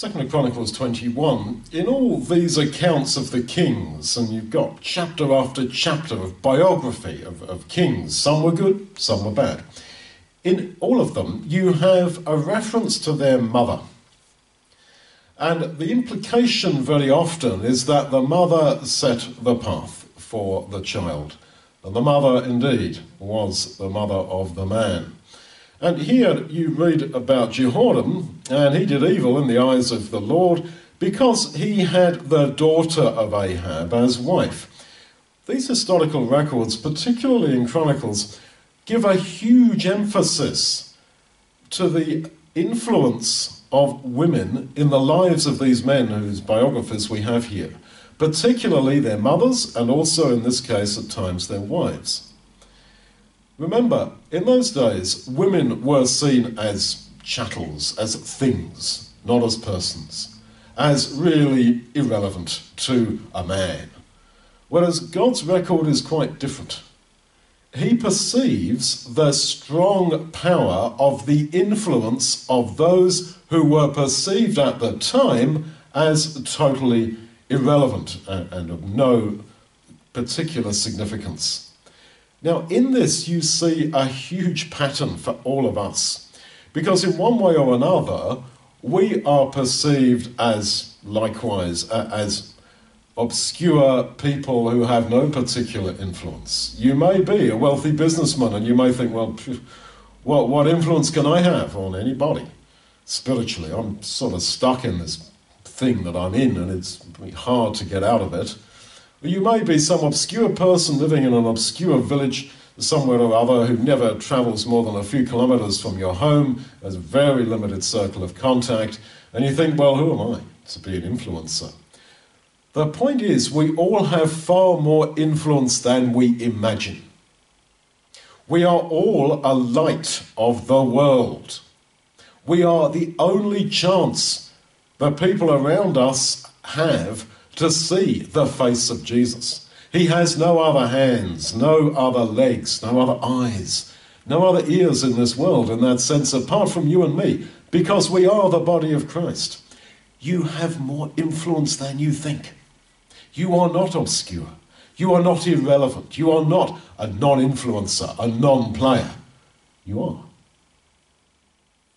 2 Chronicles 21, in all these accounts of the kings, and you've got chapter after chapter of biography of kings, some were good, some were bad. In all of them, you have a reference to their mother. And the implication very often is that the mother set the path for the child. And the mother, indeed, was the mother of the man. And here you read about Jehoram, and he did evil in the eyes of the Lord, because he had the daughter of Ahab as wife. These historical records, particularly in Chronicles, give a huge emphasis to the influence of women in the lives of these men whose biographies we have here, particularly their mothers, and also in this case at times their wives. Remember, in those days, women were seen as chattels, as things, not as persons, as really irrelevant to a man. Whereas God's record is quite different. He perceives the strong power of the influence of those who were perceived at the time as totally irrelevant and of no particular significance. Now, in this, you see a huge pattern for all of us, because in one way or another, we are perceived as, likewise, as obscure people who have no particular influence. You may be a wealthy businessman, and you may think, well, what influence can I have on anybody spiritually? I'm sort of stuck in this thing that I'm in, and it's hard to get out of it. You may be some obscure person living in an obscure village somewhere or other who never travels more than a few kilometres from your home, has a very limited circle of contact, and you think, well, who am I to be an influencer? The point is, we all have far more influence than we imagine. We are all a light of the world. We are the only chance the people around us have to see the face of Jesus. He has no other hands, no other legs, no other eyes, no other ears in this world in that sense, apart from you and me, because we are the body of Christ. You have more influence than you think. You are not obscure. You are not irrelevant. You are not a non-influencer, a non-player. You are.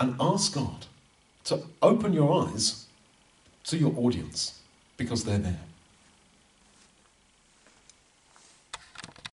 And ask God to open your eyes to your audience, because they're there.